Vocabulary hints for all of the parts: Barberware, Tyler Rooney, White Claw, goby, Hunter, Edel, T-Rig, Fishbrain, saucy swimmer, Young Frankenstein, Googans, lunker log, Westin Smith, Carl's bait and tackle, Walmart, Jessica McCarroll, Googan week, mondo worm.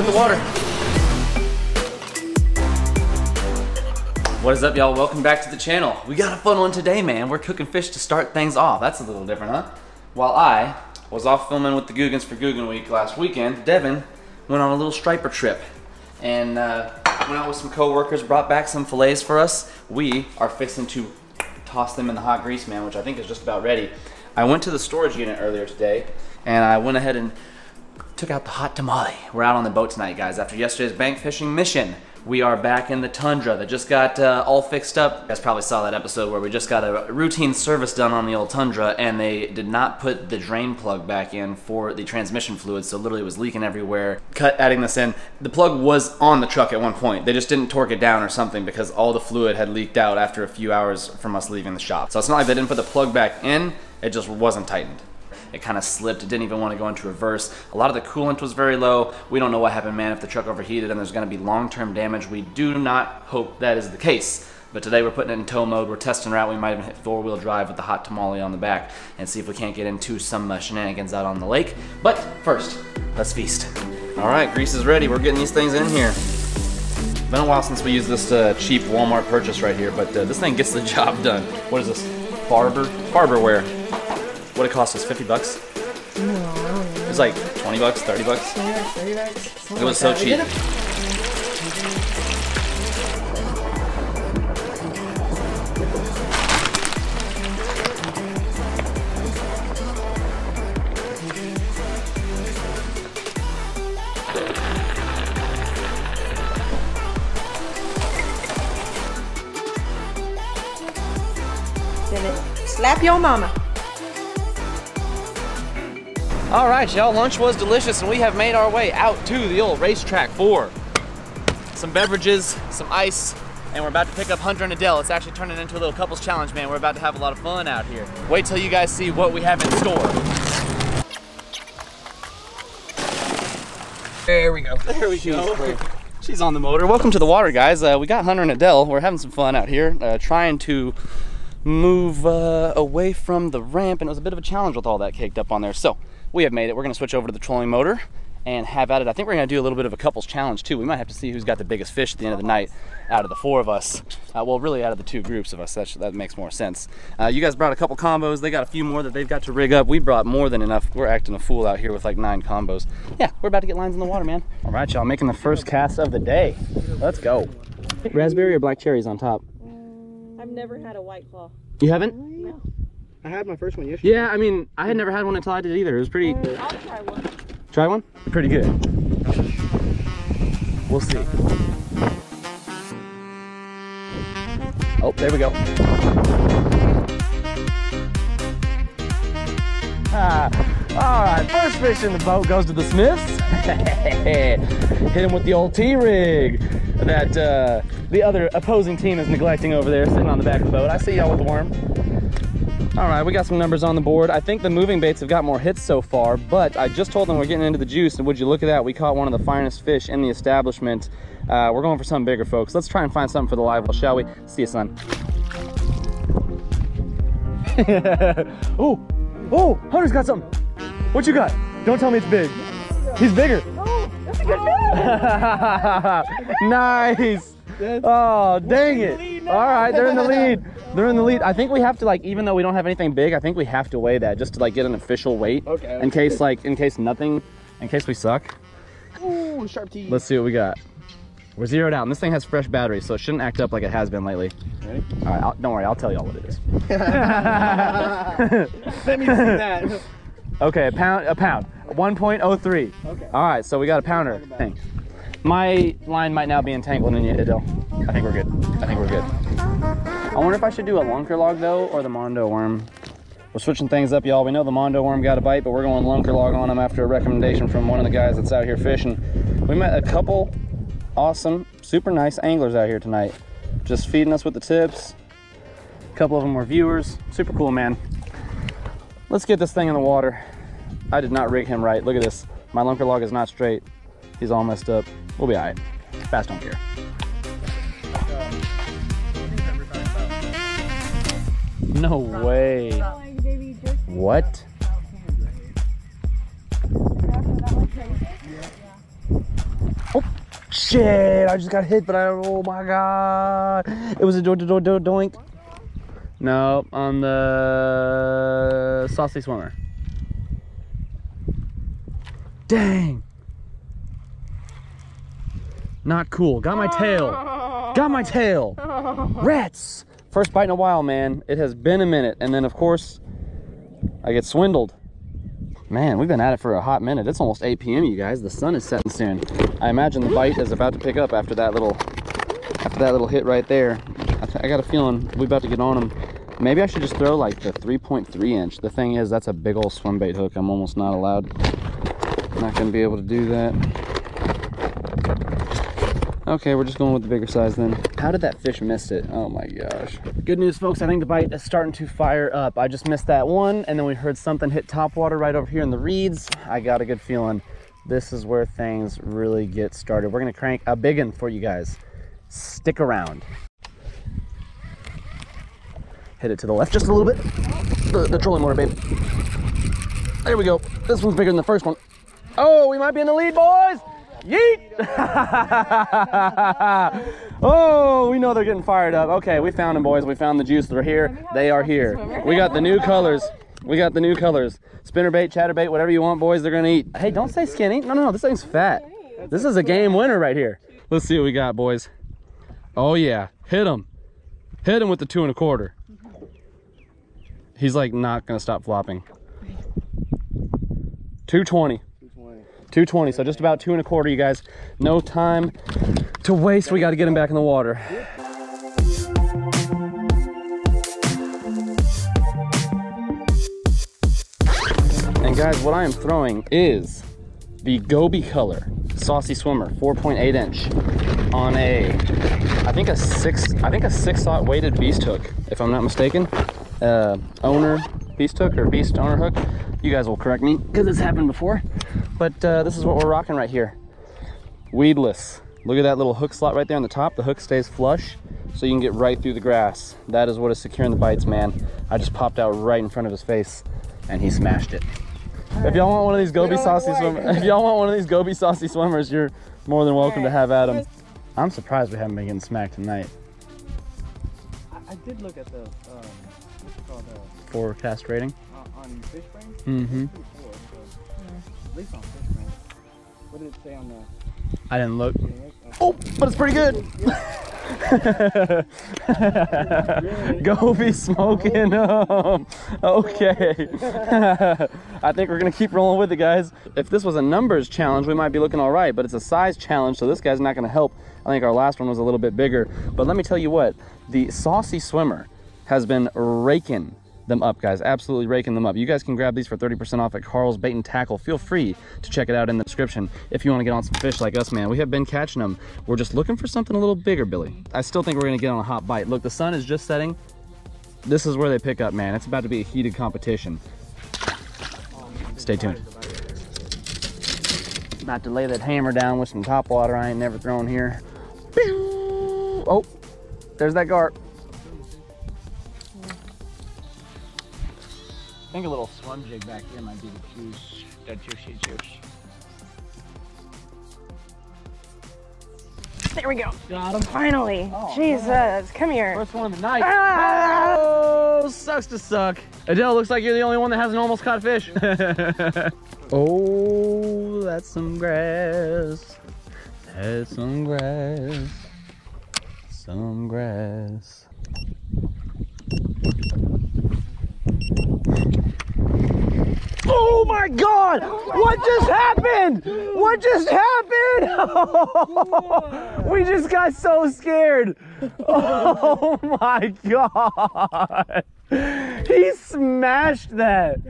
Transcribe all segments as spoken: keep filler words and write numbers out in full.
in the water. What is up, y'all? Welcome back to the channel. We got a fun one today, man. We're cooking fish to start things off. That's a little different, huh? While I was off filming with the Googans for Googan week last weekend, Devin went on a little striper trip and uh, went out with some co-workers, brought back some fillets for us. We are fixing to toss them in the hot grease, man, which I think is just about ready. I went to the storage unit earlier today and I went ahead and took out the hot tamale. We're out on the boat tonight, guys. After yesterday's bank fishing mission, we are back in the tundra that just got uh, all fixed up. You guys probably saw that episode where we just got a routine service done on the old tundra and they did not put the drain plug back in for the transmission fluid, so literally it was leaking everywhere. Cut adding this in. The plug was on the truck at one point. They just didn't torque it down or something because all the fluid had leaked out after a few hours from us leaving the shop. So it's not like they didn't put the plug back in, it just wasn't tightened. It kind of slipped. It didn't even want to go into reverse. A lot of the coolant was very low. We don't know what happened, man, if the truck overheated and there's going to be long-term damage. We do not hope that is the case. But today we're putting it in tow mode. We're testing her out. We might even hit four-wheel drive with the hot tamale on the back and see if we can't get into some uh, shenanigans out on the lake. But first, let's feast. All right, grease is ready. We're getting these things in here. It's been a while since we used this uh, cheap Walmart purchase right here, but uh, this thing gets the job done. What is this? Barber? Barberware. What it cost us, fifty bucks? No, I don't know. It was like twenty bucks, thirty bucks. Yeah, thirty bucks. It was like so that. Cheap. Did it slap your mama? All right, y'all, lunch was delicious and we have made our way out to the old racetrack for some beverages, some ice, and we're about to pick up Hunter and Adele. It's actually turning into a little couples challenge, man. We're about to have a lot of fun out here. Wait till you guys see what we have in store. There we go. There we go. She's on the motor. Welcome to the water, guys. Uh, we got Hunter and Adele. We're having some fun out here, uh, trying to move uh, away from the ramp, and it was a bit of a challenge with all that caked up on there. So we have made it. We're gonna switch over to the trolling motor and have at it. I think we're gonna do a little bit of a couples challenge too. We might have to see who's got the biggest fish at the end of the night out of the four of us. Uh, well, really out of the two groups of us. That, that makes more sense. Uh, you guys brought a couple combos. They got a few more that they've got to rig up. We brought more than enough. We're acting a fool out here with like nine combos. Yeah, we're about to get lines in the water, man. All right, y'all, making the first cast of the day. Let's go. Raspberry or black cherries on top? I've never had a White Claw. You haven't? No. I had my first one yesterday. Yeah, I mean, I had never had one until I did either. It was pretty... Uh, I'll try one. Try one? Pretty good. We'll see. Oh, there we go. Uh, all right, first fish in the boat goes to the Smiths. Hit him with the old T-Rig that uh, the other opposing team is neglecting over there, sitting on the back of the boat. I see y'all with the worm. All right, we got some numbers on the board. I think the moving baits have got more hits so far, but I just told them we're getting into the juice, and would you look at that, we caught one of the finest fish in the establishment. Uh, we're going for something bigger, folks. Let's try and find something for the live well, shall we? See you, son. Oh, oh, Hunter's got something. What you got? Don't tell me it's big. He's bigger. Oh, that's a good fish. Nice. Oh, dang it. All right, they're in the lead. They're in the lead. I think we have to, like, even though we don't have anything big, I think we have to weigh that just to like get an official weight. Okay. In case like, in case nothing, in case we suck. Ooh, sharp teeth. Let's see what we got. We're zeroed out, and this thing has fresh batteries, so it shouldn't act up like it has been lately. Ready? All right, I'll, don't worry, I'll tell y'all what it is. Let me see that. Okay, a pound, a pound, one point oh three. Okay. All right, so we got a pounder thing. My line might now be entangled in you, Adele. I think we're good. I think we're good. I wonder if I should do a lunker log though, or the mondo worm. We're switching things up, y'all. We know the mondo worm got a bite, but we're going lunker log on him after a recommendation from one of the guys that's out here fishing. We met a couple awesome, super nice anglers out here tonight, just feeding us with the tips. A couple of them were viewers. Super cool, man. Let's get this thing in the water. I did not rig him right. Look at this. My lunker log is not straight. He's all messed up. We'll be all right. Bass don't care. No way. What? Shit, I just got hit, but I don't, oh my God. It was a do do do do doink. No, on the saucy swimmer. Dang. Not cool. Got my tail. Got my tail. Rats. First bite in a while, man. It has been a minute. And then, of course, I get swindled. Man, we've been at it for a hot minute. It's almost eight P M, you guys. The sun is setting soon. I imagine the bite is about to pick up after that little after that little hit right there. I, th I got a feeling we're about to get on them. Maybe I should just throw, like, the three point three inch. The thing is, that's a big old swim bait hook. I'm almost not allowed. Not going to be able to do that. Okay, we're just going with the bigger size then. How did that fish miss it? Oh my gosh. Good news, folks, I think the bite is starting to fire up. I just missed that one, and then we heard something hit topwater right over here in the reeds. I got a good feeling this is where things really get started. We're gonna crank a big one for you guys. Stick around. Hit it to the left just a little bit. The, the trolling motor, babe. There we go. This one's bigger than the first one. Oh, we might be in the lead, boys! Yeet! Oh, we know they're getting fired up. Okay, we found them, boys. We found the juice. They're here. They are here. We got the new colors. We got the new colors. Spinnerbait, chatterbait, whatever you want, boys. They're going to eat. Hey, don't say skinny. No, no, no. This thing's fat. This is a game winner right here. Let's see what we got, boys. Oh, yeah. Hit him. Hit him with the two and a quarter. He's, like, not going to stop flopping. two twenty. two twenty, so just about two and a quarter, you guys. No time to waste. We got to get him back in the water. And guys, what I am throwing is the goby color saucy swimmer, four point eight inch on a, I think a six, I think a six-aught weighted beast hook, if I'm not mistaken. Uh, owner beast hook or beast owner hook. You guys will correct me because it's happened before. But uh, this is what we're rocking right here. Weedless. Look at that little hook slot right there on the top. The hook stays flush so you can get right through the grass. That is what is securing the bites, man. I just popped out right in front of his face and he smashed it. Right. If y'all want one of these goby saucy swimmers, if y'all want one of these goby saucy swimmers, you're more than welcome right. to have at them. I'm surprised we haven't been getting smacked tonight. I, I did look at the um, what's it called, uh, forecast rating uh, on Fishbrain. Mm-hmm. At least on Fishbrain. What did it say on the... I didn't look. Oh, but it's pretty good. Go be smoking um, okay. I think we're gonna keep rolling with it, guys. If this was a numbers challenge, we might be looking all right, but it's a size challenge, so this guy's not gonna help. I think our last one was a little bit bigger, but let me tell you what, the saucy swimmer has been raking them up, guys. Absolutely raking them up. You guys can grab these for thirty percent off at Carl's Bait and Tackle. Feel free to check it out in the description if you want to get on some fish like us, man. We have been catching them. We're just looking for something a little bigger, Billy. I still think we're going to get on a hot bite. Look, the sun is just setting. This is where they pick up, man. It's about to be a heated competition. Stay tuned. About to lay that hammer down with some top water I ain't never thrown here. Oh, there's that carp. I think a little swim jig back there might be the juice. That juicy juice. There we go. Got him. Finally. Oh, Jesus, man. Come here. First one of the night. Ah! Oh, sucks to suck. Adele, looks like you're the only one that hasn't almost caught fish. Oh, that's some grass. That's some grass. Some grass. Oh my God! What just happened? What just happened? We just got so scared. Oh my God! He smashed that.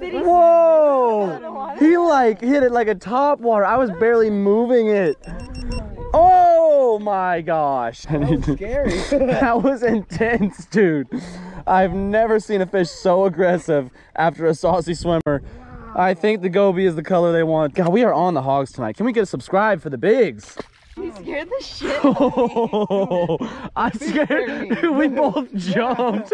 Whoa! He like hit it like a top water. I was barely moving it. Oh my gosh. That was scary. That was intense, dude. I've never seen a fish so aggressive after a saucy swimmer. Wow. I think the goby is the color they want. God, we are on the hogs tonight. Can we get a subscribe for the bigs? You scared the shit out of me. Oh, I scared. We both jumped.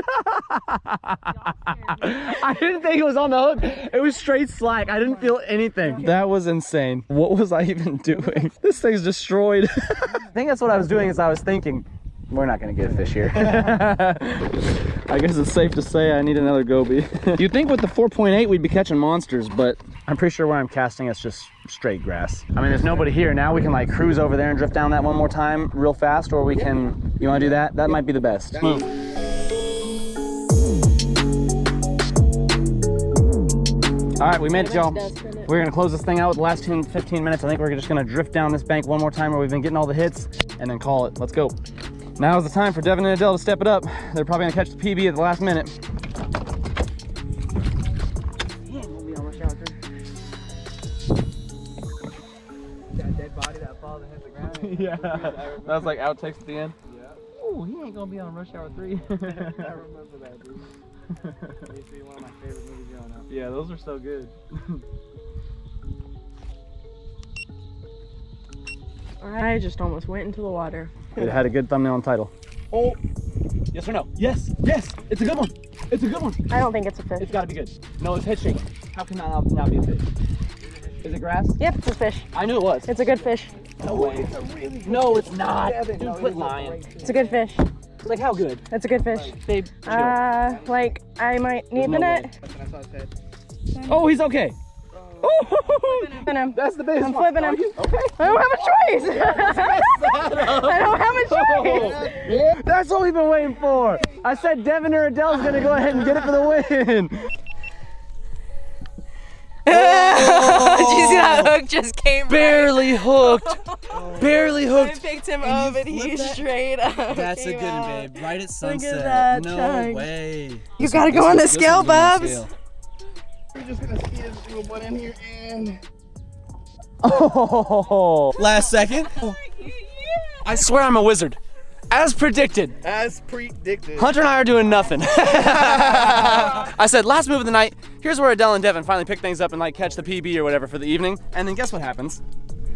I didn't think it was on the hook. It was straight slack. I didn't feel anything. That was insane. What was I even doing? This thing's destroyed. I think that's what I was doing is I was thinking, we're not going to get a fish here. I guess it's safe to say I need another goby. You'd think with the four point eight we'd be catching monsters, but I'm pretty sure where I'm casting it's just straight grass. I mean, there's nobody here. Now we can like cruise over there and drift down that one more time real fast, or we can, you want to do that? That might be the best. Move. All right, we made it, y'all. We're going to close this thing out with the last ten, fifteen minutes. I think we're just going to drift down this bank one more time where we've been getting all the hits and then call it. Let's go. Now is the time for Devin and Adele to step it up. They're probably gonna catch the P B at the last minute. Damn, we'll be almost out there. That dead body that falls and hits the ground. Yeah, that was like outtakes at the end. Yeah. Oh, he ain't gonna be on Rush Hour three. I remember that, dude. That used to be one of my favorite movies growing up. Yeah, those were so good. I just almost went into the water. It had a good thumbnail and title. Oh, yes or no? Yes, yes, it's a good one. It's a good one. I don't think it's a fish. It's gotta be good. No, it's head shaking. How can that not, not be a fish? Is it grass? Yep, it's a fish. I knew it was. It's a good fish. No way. It's a really good no, it's not. Dude, no, quit lying. It's a good fish. Like, how good? It's a good fish. Like, babe, chill. Uh, like, I might need the net. Oh, he's okay. Oh, I'm that's the base. I'm flipping him. Okay. I don't have a choice. I don't have a choice. Oh, yeah. That's what we've been waiting for. I said Devin or Adele's gonna go ahead and get it for the win. Oh. Did you see that hook just came? Barely right. hooked. Oh. Barely hooked. I picked him and up and he that? straight up. That's a good one, babe. Right at sunset. Look at that no chunk. way. You gotta go on the scale, Bubs. We're just gonna see this little one in here and. Oh! Last second. Oh. I swear I'm a wizard. As predicted. As predicted. Hunter and I are doing nothing. I said last move of the night. Here's where Adele and Devin finally pick things up and like catch the P B or whatever for the evening. And then guess what happens?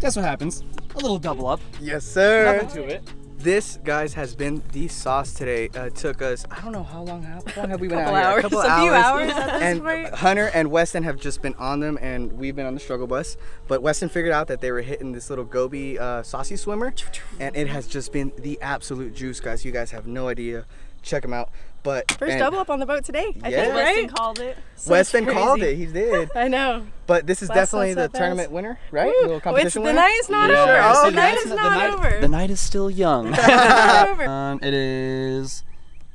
Guess what happens? A little double up. Yes, sir. Nothing to it. This, guys, has been the sauce today. Uh, took us, I don't know how long, how long have we been out hours, here? A couple a hours. hours at this and point. Hunter and Westin have just been on them, and we've been on the struggle bus. But Westin figured out that they were hitting this little goby uh, saucy swimmer, and it has just been the absolute juice, guys. You guys have no idea. Check them out. But first and, double up on the boat today. I yeah. think Westin called it. So Westin called it. He did. I know. But this is Last definitely the tournament winner, right? Ooh, the competition winner. The night is not yeah. over. Oh, the, the night is not, not the night, over. The night is still young. um, it is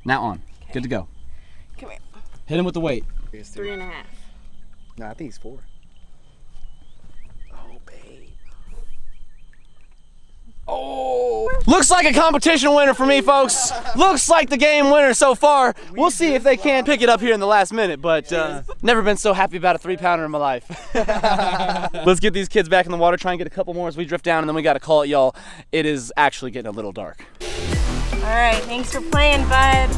now on. Okay. Good to go. Come here. Hit him with the weight. Three, Three and a half. No, I think he's four. Oh, babe. Oh. Looks like a competition winner for me, folks. Looks like the game winner so far. We'll see if they can pick it up here in the last minute, but uh, never been so happy about a three pounder in my life. Let's get these kids back in the water, try and get a couple more as we drift down, and then we gotta call it, y'all. It is actually getting a little dark. All right, thanks for playing, bud.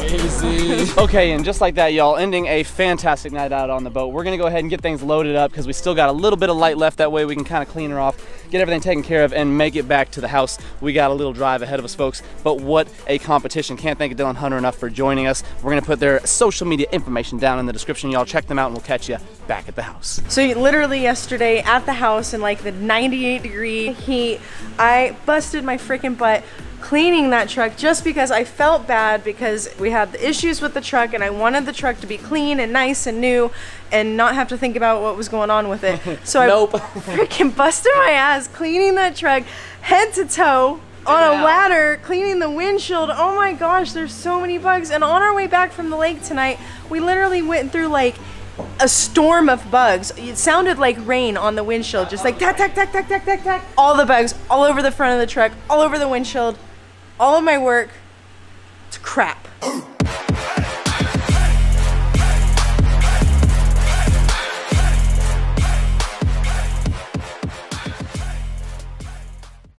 Crazy. Okay, and just like that, y'all, ending a fantastic night out on the boat. We're gonna go ahead and get things loaded up because we still got a little bit of light left. That way we can kind of clean her off, get everything taken care of, and make it back to the house. We got a little drive ahead of us, folks, but what a competition. Can't thank Dylan Hunter enough for joining us. We're gonna put their social media information down in the description, y'all. Check them out and we'll catch you back at the house. So literally yesterday at the house in like the ninety-eight degree heat, I busted my freaking butt cleaning that truck just because I felt bad because we had the issues with the truck and I wanted the truck to be clean and nice and new and not have to think about what was going on with it. So nope. I freaking busted my ass cleaning that truck head to toe on a ladder, cleaning the windshield. Oh my gosh, there's so many bugs. And on our way back from the lake tonight, we literally went through like a storm of bugs. It sounded like rain on the windshield, just like tack, tack, tack, tack, tack, tack, tack. All the bugs all over the front of the truck, all over the windshield. All of my work, it's crap.